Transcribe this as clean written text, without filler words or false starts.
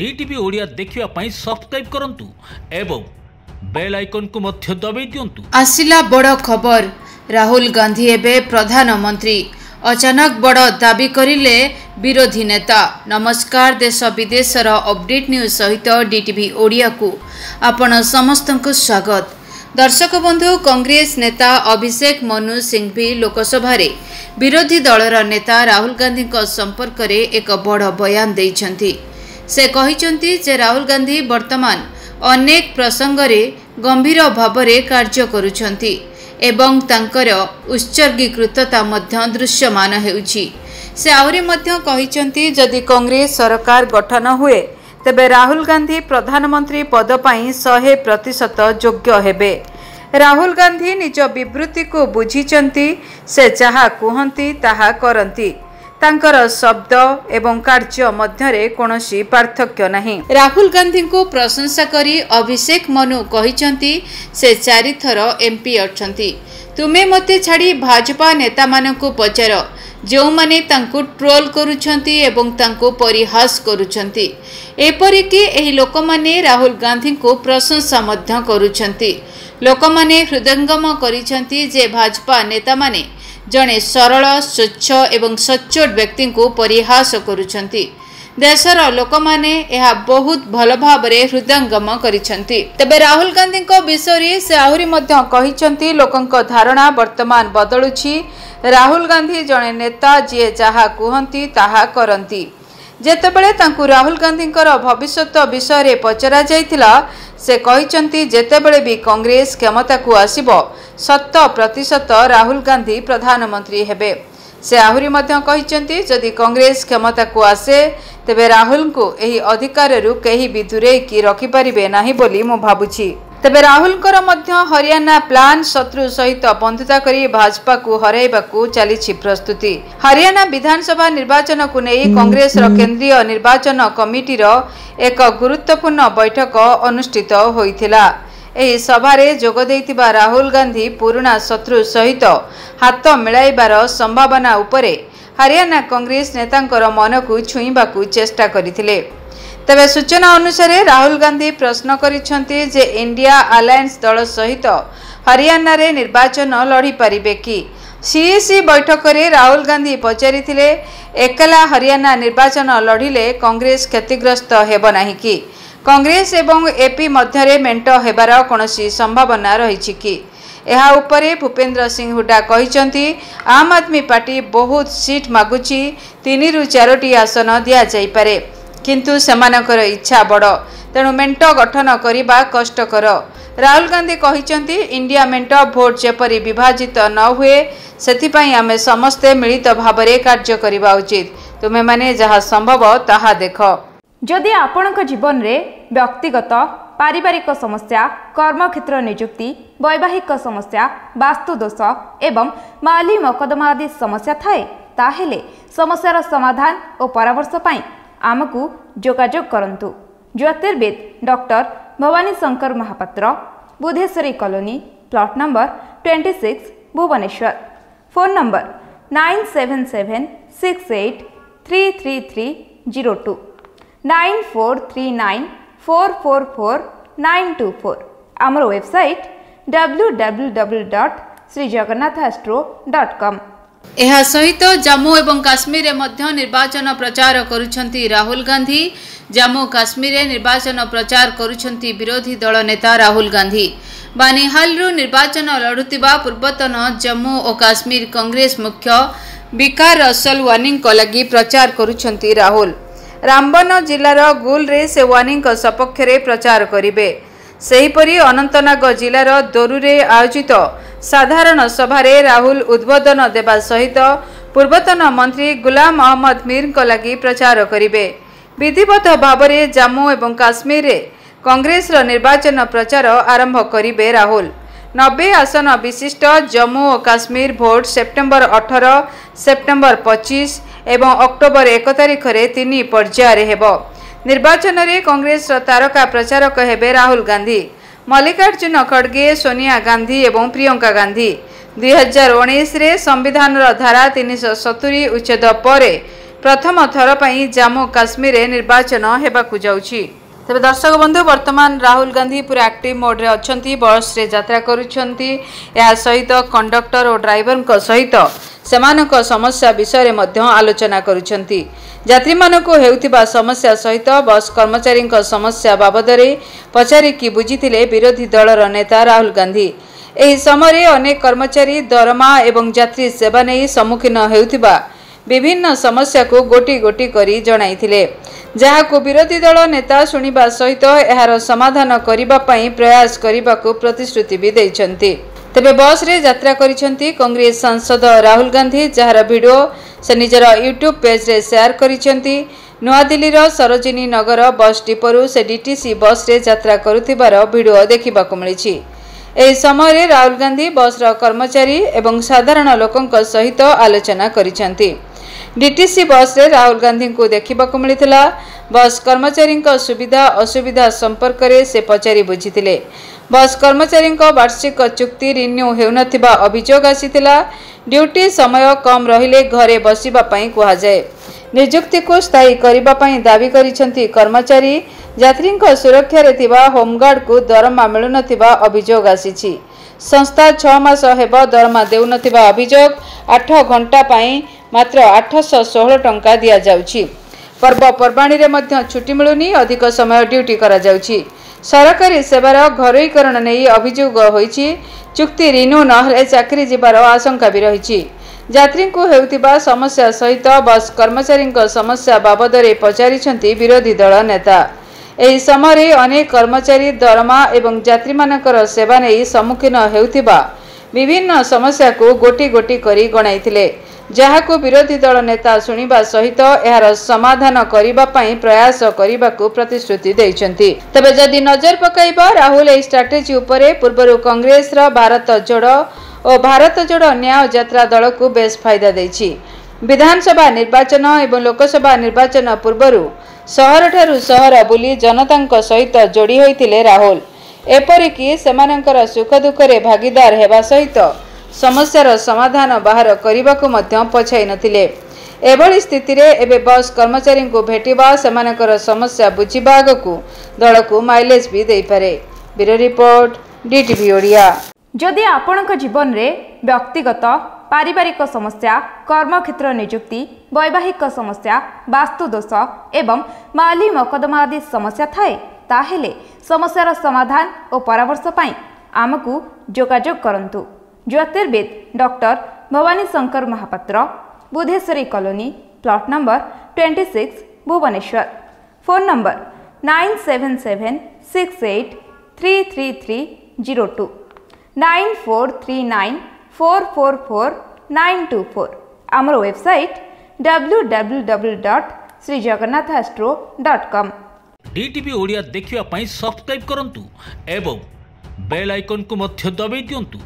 DTV Odia देखिबा पई subscribe करंतु एवं बेल आइकन को मध्य दबाइ दियंतु। आसिला बड़ खबर, राहुल गांधी एबे प्रधानमंत्री, अचानक बड़ दाबी करिले विरोधी नेता। नमस्कार, देश विदेशर अपडेट न्यूज सहित डीटीवी ओडिया को आपण समस्तंकु स्वागत। दर्शक बंधु, कांग्रेस नेता अभिषेक मनु सिंघवी लोकसभा रे विरोधी दलर नेता राहुल गांधी संपर्क रे एक बड़ बयान देइछन्ति। से कहिछन्ति जे राहुल गांधी वर्तमान अनेक प्रसंग रे गंभीर भाव रे कार्य करुछन्ति एवं तांकर उत्सर्गीकृतता मध्य दृश्यमान हेउछि। से आउरी मध्य कहिछन्ति जदि कांग्रेस सरकार गठन हुए तेबे राहुल गांधी प्रधानमंत्री पद पाई 100% योग्य हेबे। राहुल गांधी निज विवृत्ति को बुझिचंती, से जहा कहंती ताहा करंती, तांकर शब्द एवं कार्य मध्यरे कोनोसी पार्थक्य नाही। राहुल गांधी को प्रशंसा करी अभिषेक मनु कहिचंती से 4 थर एमपी अछंती। तुमे मते छाड़ी भाजपा नेता मानकु पचार जो माने तांकु ट्रोल करुछंती एवं तांकु परिहास करुछंती, एपरि कि एही लोक माने राहुल गांधी को प्रशंसा मध्य करुछंती। लोक माने हृदयंगम करिछंती जे भाजपा नेता माने जणे सरल, स्वच्छ एवं सच्चोट व्यक्ति को परिहास करुछंती। देशर लोक माने यह बहुत भल भाव हृदयंगम करिछंती। तबे राहुल गांधी विषय से आहुरी मध्य कहिछंती लोकंक धारणा वर्तमान बदलुछि। राहुल गांधी जणे नेता जे जहा कहंती ताहा करंती। जेतेबेले तांकु राहुल गांधी भविष्यत विषय रे पचरा जाइतिला से कहिछंती जेतेबेले भी कांग्रेस क्षमता को आसीबो 100% राहुल गांधी प्रधानमंत्री हेबे। से आहुरी मध्य कहिछंती जदि कांग्रेस क्षमता को आसे तेबे राहुल को एही अधिकार रु केही भी दूरेई कि रखि परिबे नाही बोली मु भाबुछि। तेबे राहुल मध्य हरियाणा प्लान शत्रु सहित बंधुता करी भाजपा को हराइबाकू चली प्रस्तुति। हरियाणा विधानसभा निर्वाचन को नेई कांग्रेस केंद्रीय निर्वाचन कमिटीर एक गुरुत्वपूर्ण बैठक अनुष्ठित होइथिला। एही सभारे जोग देइतिबा राहुल गांधी पुराणा शत्रु सहित हाथ मिलाइबार संभावना उपरे हरियाणा कांग्रेस नेतांकर मनकू छुईबाकू चेष्टा करथिले। तेबे सूचना अनुसार राहुल गांधी प्रश्न करिसेंति जे इंडिया आलायंस दल सहित हरियाणा रे निर्वाचन लड़ी पारिबे कि। सीईसी बैठक रे राहुल गांधी पचारिथिले एकला हरियाणा निर्वाचन लड़िले कांग्रेस क्षतिग्रस्त हेब नाही कि, कांग्रेस एवं एपी मध्य मेंट हेबार कोनोसी संभावना रहिछि कि। एहा उपरे भूपेंद्र सिंह हुड्डा कहिसेंति आम आदमी पार्टी बहुत सीट मागुछि, 3 रु 4 आसन दिया जाय पारे, किंतु सेमानकर इच्छा बड़, तेणु मेंट गठन करबा कष्टकर। राहुल गांधी कहिसेंति इंडिया मेंट भोट जेपरी विभाजित न हुए सेथिपाई आमे समस्ते मिलित भाबरे कार्य करबा उचित। तुमे माने जहा संभव ताहा देख। जदि आपनक जीवन रे व्यक्तिगत, पारिवारिक समस्या, कर्म क्षेत्र नियुक्ति, वैवाहिक समस्या, वास्तु दोष एवं माली मकदमा आदि समस्या थाए ताहेले समस्यार समाधान और परामर्श पाई आमकु जोगाजोग करंतु। ज्योतिर्विद doctor Bhabani Shankar Mahapatra, Budheswari colony, plot number 26, Bhubaneswar. Phone number 9776833302, 9439444924। आमर वेबसाइट www.srijagannathastro.com। एहा सहित जम्मू एवं काश्मीर रे मध्य निर्वाचन प्रचार करुछंती राहुल गांधी। जम्मू काश्मीर रे निर्वाचन प्रचार करुछंती विरोधी दल नेता राहुल गांधी। बानिहाल रु निर्वाचन लड़ुतिबा पूर्वतन जम्मू और काश्मीर कांग्रेस मुख्य विकार रसल वानिंग को लगी प्रचार करुछंती राहुल। रामबन जिलार गुल रे से वानिंग सपक्ष रे प्रचार करिवे। सेहीपरि अनंतनाग जिलार दोरु रे आयोजित साधारण सभारे राहुल उद्बोधन देवा सहित पूर्वतन मंत्री गुलाम अहमद मीर को लगी प्रचार करिवे। विधिवत भावरे जम्मू एवं काश्मीर रे कांग्रेस रो निर्वाचन प्रचार आरंभ करिवे राहुल। 90 आसन विशिष्ट जम्मू और काश्मीर भोट सेप्टेम्बर 18, सेप्टेम्बर 25 एवं अक्टोबर 1 तारीख रे 3 पर्याय हेब। निर्वाचन रे कांग्रेस रो तारका प्रचारक हेबे राहुल गांधी, मल्लिकार्जुन खड़गे, सोनिया गांधी एवं प्रियंका गांधी। 2019 संविधान धारा 370 उच्छेद पर प्रथम थर पर जम्मू काश्मीर निर्वाचन होगाकू जाउछि। तेज दर्शक बंधु वर्तमान राहुल गांधी पूरा एक्टिव मोड्रे अच्छा बस यात्रा करुंत कंडक्टर और ड्राइवर सहित से समस्या विषय में आलोचना करी को समस्या सहित बस कर्मचारी समस्या बाबद पचारिकी बुझीते विरोधी दलर नेता राहुल गांधी। यह समय अनेक कर्मचारी दरमा एवं यात्री सेवा नहीं सम्मुखीन होता विभिन्न समस्या को गोटी गोटी करी जणाई थिले, जहाको विरोधी दल नेता शुणिबा सहित एहार समाधान करिबा पई प्रयास करिबाको प्रतिश्रुति भी दैछन्ति। तबे बस रे यात्रा करिसन्ति कांग्रेस सांसद राहुल गांधी, जहार भिडियो से निजर यूट्यूब पेज रे शेयर करिसन्ति। नवा दिल्ली रो सरोजिनी नगर बस डिपोरु से डीटीसी बस रे यात्रा करुथिबार भिडियो देखिबाको मिलिछि। एही समय राहुल गांधी बस रो कर्मचारी एवं साधारण लोकंक सहित आलोचना करिसन्ति। डीटीसी बस रे राहुल गांधी को देखा मिलता। बस कर्मचारी सुविधा असुविधा संपर्क में से पचारि बुझीते। बस कर्मचारी वार्षिक चुक्ति रिन्यू होता अभियोग आसाला। ड्यूटी समय कम रहिले घरे बसवाई कहुए। निजुक्ति को स्थायी करने दावी कर्मचारी। यात्री सुरक्षा रे होमगार्ड को दरमा मिलुन अभियोग आसी। संस्था 6 मास दरमा देउन अभियोग। 8 घंटा मात्र 816 टंका दि जाउछि। पर्वपर्वाणी में छुट्टी मिलुनी, अधिक समय ड्यूटी करा जाउछि। सरकारी सेवार घरोईकरण नहीं अभियोग होइछि। चुक्ति रिन्यू नहले चाकरी जीवार आशंका भी रही। यात्री को हेउतिबा समस्या सहित बस कर्मचारी समस्या बाबद पचारिछन्ति विरोधी दल नेता। एही समय अनेक कर्मचारी दरमा एवं यात्री मानकर सेवा नहीं सम्मुखीन हेउतिबा विभिन्न समस्या को गोटी गोटी करी गणाइथिले, जहाको विरोधी दल नेता शुणिबा सहित एहार समाधान करिबा पई प्रयास करिबाकू प्रतिश्रुति दैछन्ति। तबे जदि नजर पकाइबा राहुल ए स्ट्राटेजी उपरे, पूर्वरु कांग्रेस रा भारत जोड़ो न्याय यात्रा दल को बेस फायदा दैछि। विधानसभा निर्वाचन एवं लोकसभा निर्वाचन पूर्वरु शहर ठारू शहर बुली जनतांक सहित जोड़ी होइतिले राहुल। एपरिकि सेमानंकर सुख दुखरे भागीदार हेबा सहित समस्यार समाधान बाहर करबाकू मध्य पछाई नथिले। एभली स्थिति रे एबे बस कर्मचारी को भेटिबा सेमानकर समस्या बुझिबा आगकू दल को माइलेज भी देई पारे। Bureau report DTV Odia. जदि आपनक जीवन रे व्यक्तिगत पारिवारिक समस्या, कर्मक्षेत्र नियुक्ति, वैवाहिक समस्या, वास्तुदोष एवं माली मकदमा आदि समस्या थाए, ताहेले समस्यार समाधान और परामर्श पाई आमकू जोगाजोग करंतु। ज्योतिर्विद doctor Bhabani Shankar Mahapatra, Budheswari colony, plot number 26, Bhubaneswar. Phone number 9776833302, 9439444924। आमर वेबसाइट www.srijagannathastro.com। डीटीवी ओडिया देखिबा पई सब्सक्राइब करंतु एवं बेल आइकन को मध्य दबाइ दियंतु।